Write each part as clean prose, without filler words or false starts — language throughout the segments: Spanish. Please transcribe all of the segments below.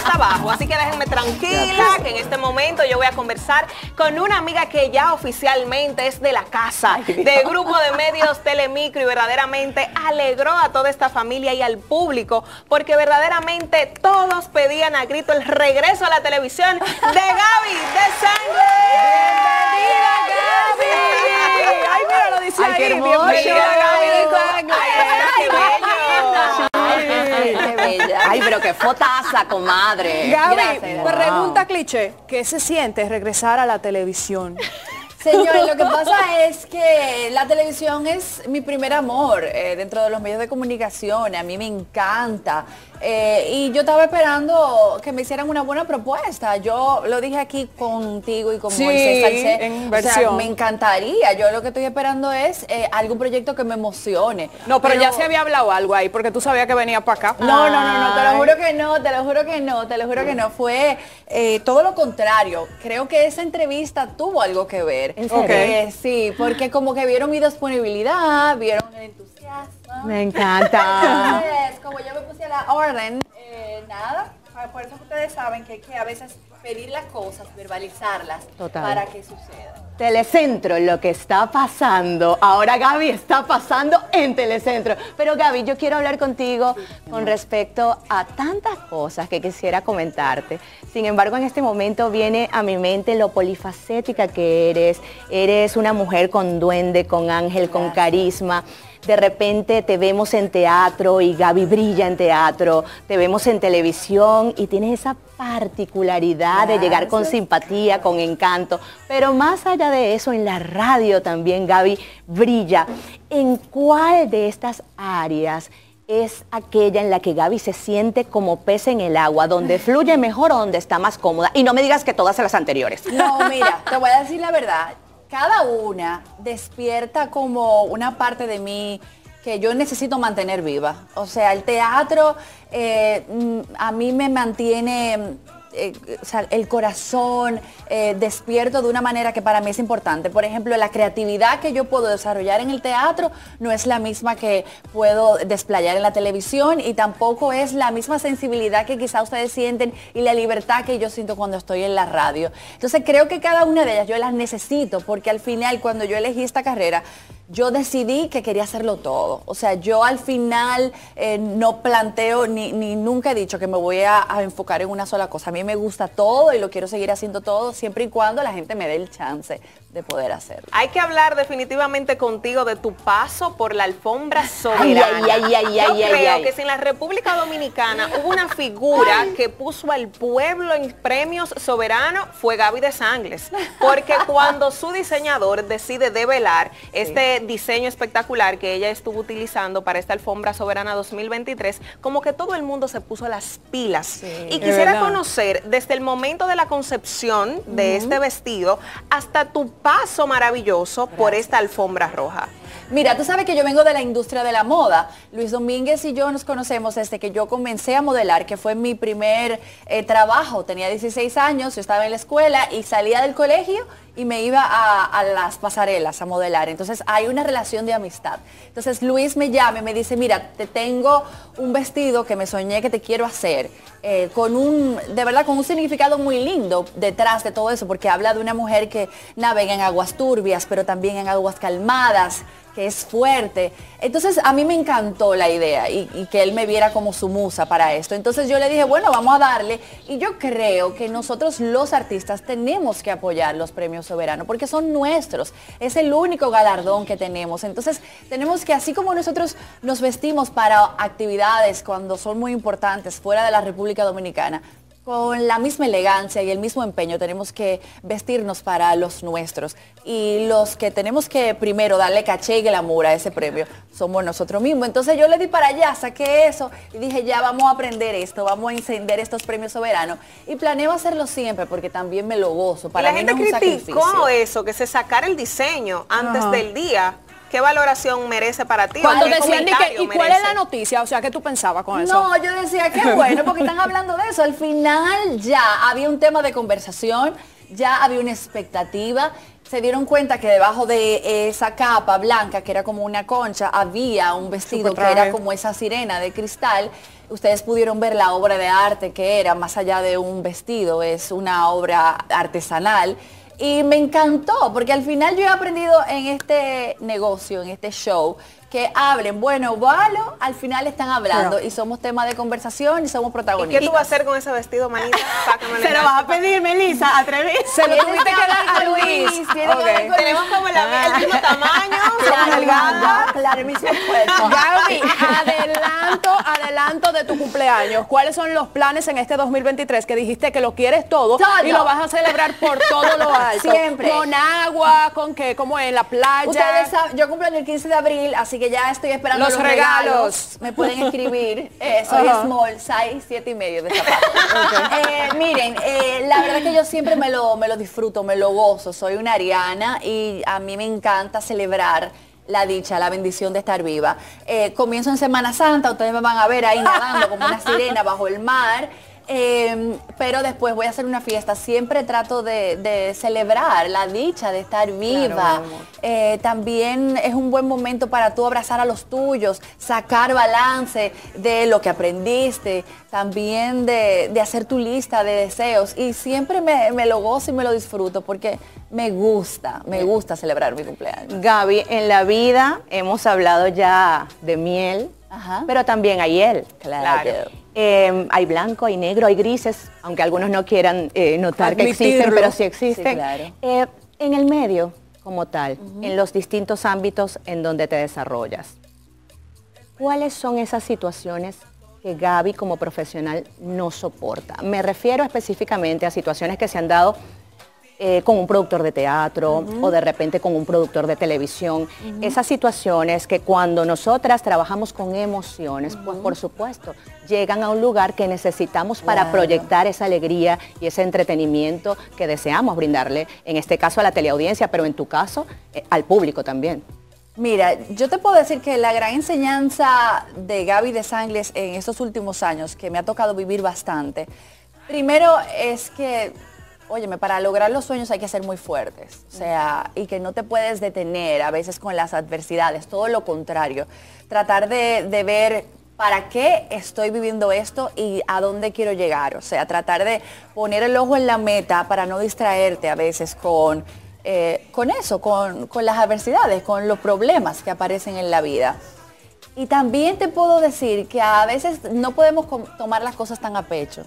hasta abajo. Así que déjenme tranquila, que en este momento yo voy a conversar con una amiga que ya oficialmente es de la casa, del grupo de medios Telemicro, y verdaderamente alegró a toda esta familia y al público, porque verdaderamente todos pedían a grito el regreso a la televisión de Gaby Desangles. ¡Bienvenida, Gaby! ¡Ay, mira, lo dice ahí! ¡Bienvenida, Gaby Desangles! Ay, pero qué fotaza, comadre. Gaby, gracias, pregunta cliché. ¿Qué se siente regresar a la televisión? Señores, lo que pasa es que la televisión es mi primer amor dentro de los medios de comunicación. A mí me encanta. Y yo estaba esperando que me hicieran una buena propuesta. Yo lo dije aquí contigo y con Moisés Salcé. O sea, me encantaría. Yo lo que estoy esperando es algún proyecto que me emocione. No, pero ya se había hablado algo ahí, porque tú sabías que venía para acá. No, no, no, no, te lo juro que no, te lo juro que no, te lo juro que no. Fue todo lo contrario. Creo que esa entrevista tuvo algo que ver. Okay. Sí, porque como que vieron mi disponibilidad, vieron el entusiasmo. Me encanta. Entonces, como yo me puse a la orden, nada, por eso ustedes saben que a veces pedir las cosas, verbalizarlas, total, para que suceda. Telecentro, lo que está pasando. Ahora Gaby está pasando en Telecentro. Pero Gaby, yo quiero hablar contigo con respecto a tantas cosas que quisiera comentarte. Sin embargo, en este momento viene a mi mente lo polifacética que eres. Eres una mujer con duende, con ángel, con carisma. De repente te vemos en teatro y Gaby brilla en teatro. Te vemos en televisión y tienes esa particularidad de llegar con simpatía, con encanto. Pero más allá de eso, en la radio también Gaby brilla. ¿En cuál de estas áreas es aquella en la que Gaby se siente como pez en el agua, donde fluye mejor o donde está más cómoda? Y no me digas que todas las anteriores. No, mira, te voy a decir la verdad. Cada una despierta como una parte de mí que yo necesito mantener viva. O sea, el teatro a mí me mantiene, o sea, el corazón despierto de una manera que para mí es importante. Por ejemplo, la creatividad que yo puedo desarrollar en el teatro no es la misma que puedo desplayar en la televisión, y tampoco es la misma sensibilidad que quizá ustedes sienten y la libertad que yo siento cuando estoy en la radio. Entonces creo que cada una de ellas yo las necesito, porque al final, cuando yo elegí esta carrera, yo decidí que quería hacerlo todo. O sea, yo al final no planteo ni nunca he dicho que me voy a enfocar en una sola cosa. A mí me gusta todo y lo quiero seguir haciendo todo, siempre y cuando la gente me dé el chance de poder hacerlo. Hay que hablar definitivamente contigo de tu paso por la alfombra soberana. Yo creo que si en la República Dominicana hubo una figura que puso al pueblo en premios soberanos, fue Gaby Desangles. Porque cuando su diseñador decide develar este diseño espectacular que ella estuvo utilizando para esta alfombra soberana 2023, como que todo el mundo se puso las pilas. Y quisiera conocer desde el momento de la concepción de este vestido hasta tu paso maravilloso por esta alfombra roja. Mira, tú sabes que yo vengo de la industria de la moda. Luis Domínguez y yo nos conocemos desde que yo comencé a modelar, que fue mi primer trabajo. Tenía 16 años, yo estaba en la escuela y salía del colegio y me iba a las pasarelas a modelar. Entonces hay una relación de amistad. Entonces Luis me llama y me dice, mira, te tengo un vestido que me soñé que te quiero hacer, de verdad con un significado muy lindo detrás de todo eso, porque habla de una mujer que navega en aguas turbias, pero también en aguas calmadas, que es fuerte. Entonces a mí me encantó la idea y que él me viera como su musa para esto. Entonces yo le dije, bueno, vamos a darle. Y yo creo que nosotros los artistas tenemos que apoyar los premios soberanos, porque son nuestros, es el único galardón que tenemos. Entonces tenemos que, así como nosotros nos vestimos para actividades cuando son muy importantes fuera de la República Dominicana, con la misma elegancia y el mismo empeño tenemos que vestirnos para los nuestros. Y los que tenemos que primero darle caché y glamour a ese premio somos nosotros mismos. Entonces yo le di para allá, saqué eso y dije, ya vamos a aprender esto, vamos a encender estos premios soberanos. Y planeo hacerlo siempre porque también me lo gozo. Para mí no es un sacrificio. La gente criticó eso, que se sacara el diseño antes del día. ¿Qué valoración merece para ti? Cuando decían, ¿y cuál es la noticia? O sea, ¿qué tú pensabas con eso? No, yo decía, qué bueno, porque están hablando de eso. Al final ya había un tema de conversación, ya había una expectativa. Se dieron cuenta que debajo de esa capa blanca, que era como una concha, había un vestido que era como esa sirena de cristal. Ustedes pudieron ver la obra de arte que era, más allá de un vestido, es una obra artesanal. Y me encantó, porque al final yo he aprendido en este negocio, en este show, que hablen, bueno, valo, al final están hablando, y somos tema de conversación y somos protagonistas. ¿Y qué tú vas a hacer con ese vestido, manita? Se lo vas a pedir, Melissa, atrever. Se lo tuviste que dar a Luis. Tenemos como el mismo tamaño, claro, el mismo cuerpo. Gaby, adelanto de tu cumpleaños. ¿Cuáles son los planes en este 2023? Que dijiste que lo quieres todo, y lo vas a celebrar por todo lo alto. Siempre. Con agua, con qué, como en la playa. Ustedes saben, yo cumplo el 15 de abril, así que ya estoy esperando los regalos. Me pueden escribir. Soy small, 6, 7 y medio de zapato. Miren, la verdad es que yo siempre me lo disfruto, me lo gozo. Soy una ariana y a mí me encanta celebrar la dicha, la bendición de estar viva. Comienzo en Semana Santa, ustedes me van a ver ahí nadando como una sirena bajo el mar. Pero después voy a hacer una fiesta. Siempre trato de celebrar la dicha de estar viva. Claro, también es un buen momento para tú abrazar a los tuyos, sacar balance de lo que aprendiste, también de hacer tu lista de deseos. Y siempre me lo gozo y me lo disfruto porque me gusta celebrar mi cumpleaños. Gaby, en la vida hemos hablado ya de miel, pero también hay hiel. Claro. Hay blanco, hay negro, hay grises, aunque algunos no quieran notar que existen, pero sí existen. Sí, claro. En el medio, como tal, en los distintos ámbitos en donde te desarrollas, ¿cuáles son esas situaciones que Gaby como profesional no soporta? Me refiero específicamente a situaciones que se han dado con un productor de teatro o de repente con un productor de televisión. Esas situaciones que cuando nosotras trabajamos con emociones, pues por supuesto, llegan a un lugar que necesitamos para proyectar esa alegría y ese entretenimiento que deseamos brindarle, en este caso a la teleaudiencia, pero en tu caso al público también. Mira, yo te puedo decir que la gran enseñanza de Gaby Desangles en estos últimos años, que me ha tocado vivir bastante, primero es que, óyeme, para lograr los sueños hay que ser muy fuertes, o sea, y que no te puedes detener a veces con las adversidades, todo lo contrario. Tratar de ver para qué estoy viviendo esto y a dónde quiero llegar, o sea, tratar de poner el ojo en la meta para no distraerte a veces con eso, con las adversidades, con los problemas que aparecen en la vida. Y también te puedo decir que a veces no podemos tomar las cosas tan a pecho.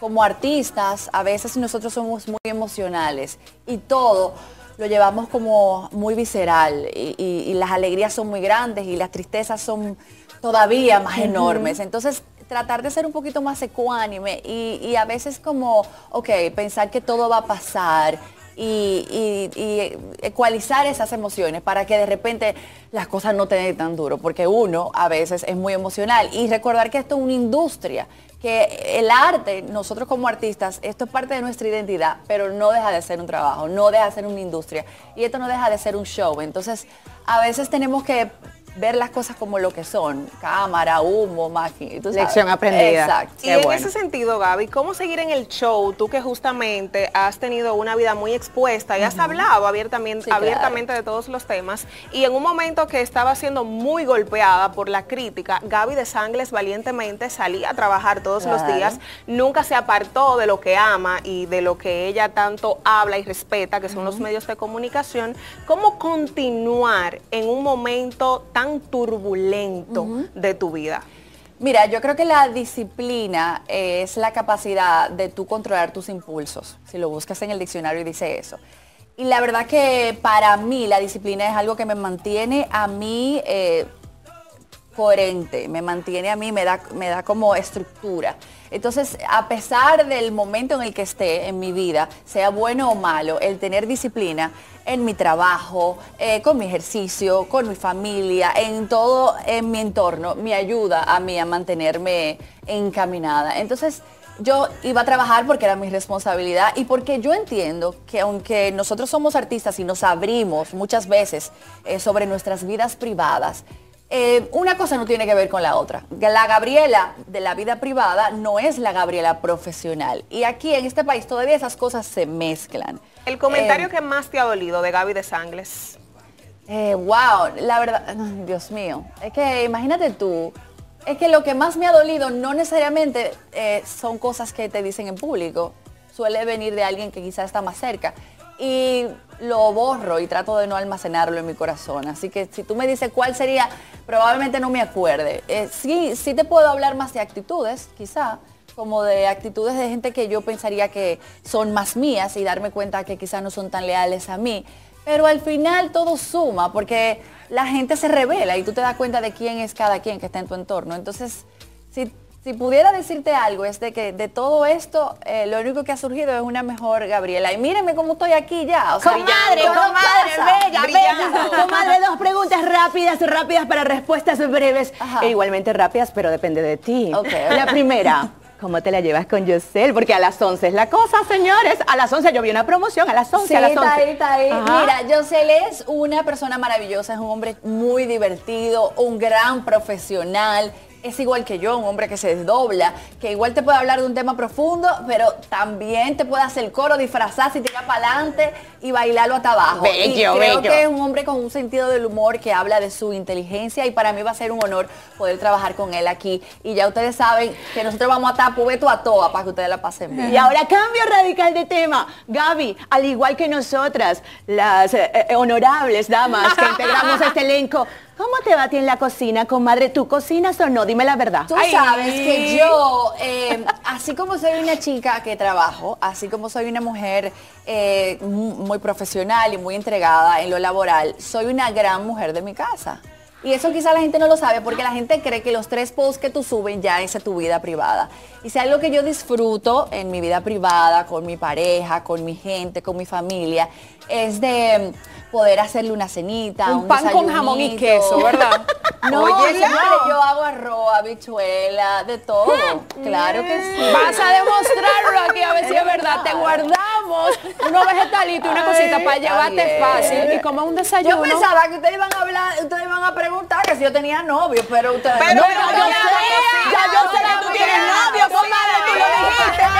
Como artistas, a veces nosotros somos muy emocionales y todo lo llevamos como muy visceral y las alegrías son muy grandes y las tristezas son todavía más enormes. Entonces, tratar de ser un poquito más ecuánime y a veces como, ok, pensar que todo va a pasar. Y ecualizar esas emociones para que de repente las cosas no te den tan duro, porque uno a veces es muy emocional. Y recordar que esto es una industria, que el arte, nosotros como artistas, esto es parte de nuestra identidad, pero no deja de ser un trabajo, no deja de ser una industria, y esto no deja de ser un show. Entonces, a veces tenemos que ver las cosas como lo que son, cámara, humo, máquina. Lección aprendida. Exacto. Y en ese sentido, Gaby, ¿cómo seguir en el show? Tú que justamente has tenido una vida muy expuesta y has hablado abiertamente de todos los temas, y en un momento que estaba siendo muy golpeada por la crítica, Gaby Desangles valientemente salía a trabajar todos los días, nunca se apartó de lo que ama y de lo que ella tanto habla y respeta, que son los medios de comunicación. ¿Cómo continuar en un momento tan turbulento de tu vida? Mira, yo creo que la disciplina es la capacidad de tú controlar tus impulsos. Si lo buscas en el diccionario dice eso. Y la verdad que para mí la disciplina es algo que me mantiene a mí coherente, me mantiene a mí, me da como estructura. Entonces, a pesar del momento en el que esté en mi vida, sea bueno o malo, el tener disciplina en mi trabajo, con mi ejercicio, con mi familia, en todo, en mi entorno, me ayuda a mí a mantenerme encaminada. Entonces, yo iba a trabajar porque era mi responsabilidad y porque yo entiendo que aunque nosotros somos artistas y nos abrimos muchas veces sobre nuestras vidas privadas, una cosa no tiene que ver con la otra. La Gabriela de la vida privada no es la Gabriela profesional. Y aquí en este país todavía esas cosas se mezclan. El comentario que más te ha dolido de Gaby Desangles. Wow, la verdad, Dios mío, es que imagínate tú, es que lo que más me ha dolido no necesariamente son cosas que te dicen en público, suele venir de alguien que quizás está más cerca y lo borro y trato de no almacenarlo en mi corazón, así que si tú me dices cuál sería, probablemente no me acuerde. Sí te puedo hablar más de actitudes, quizá, como de actitudes de gente que yo pensaría que son más mías y darme cuenta que quizás no son tan leales a mí. Pero al final todo suma, porque la gente se revela y tú te das cuenta de quién es cada quien que está en tu entorno. Entonces, si pudiera decirte algo, es de que de todo esto, lo único que ha surgido es una mejor Gabriela. Y mírenme cómo estoy aquí ya. O sea, comadre, comadre, bella, bella. Comadre, dos preguntas rápidas para respuestas breves. Ajá. E igualmente rápidas, pero depende de ti. Okay. La primera. ¿Cómo te la llevas con Yosel? Porque a las 11 es la cosa, señores. A las 11 yo vi una promoción, a las 11, sí, a las 11. Está ahí, está ahí. Ajá. Mira, Yosel es una persona maravillosa, es un hombre muy divertido, un gran profesional. Es igual que yo, un hombre que se desdobla, que igual te puede hablar de un tema profundo, pero también te puede hacer coro, disfrazarse y tirar para adelante y bailarlo hasta abajo. Bello, y creo bello. Que es un hombre con un sentido del humor que habla de su inteligencia y para mí va a ser un honor poder trabajar con él aquí. Y ya ustedes saben que nosotros vamos a estar pubeto a toa para que ustedes la pasen bien. Y ahora cambio radical de tema. Gaby, al igual que nosotras, las honorables damas que integramos este elenco, ¿cómo te va a ti en la cocina, comadre? ¿Tú cocinas o no? Dime la verdad. Tú sabes que yo, así como soy una chica que trabajo, así como soy una mujer muy profesional y muy entregada en lo laboral, soy una gran mujer de mi casa. Y eso quizá la gente no lo sabe porque la gente cree que los 3 posts que tú subes ya es tu vida privada. Y si algo que yo disfruto en mi vida privada, con mi pareja, con mi gente, con mi familia, es de poder hacerle una cenita, un pan con jamón y queso, ¿verdad? No, oye, señores, yo hago arroz, habichuela, de todo. Claro que sí. Vas a demostrarlo aquí a ver si es verdad. Te guardamos unos vegetalitos y una cosita para llevarte fácil. Y como un desayuno. Yo pensaba que ustedes iban a hablar, ustedes iban a preguntar que si yo tenía novio, pero ustedes... Pero no, yo sé, ya yo sé que tú tienes novio, comadre, tú lo dijiste.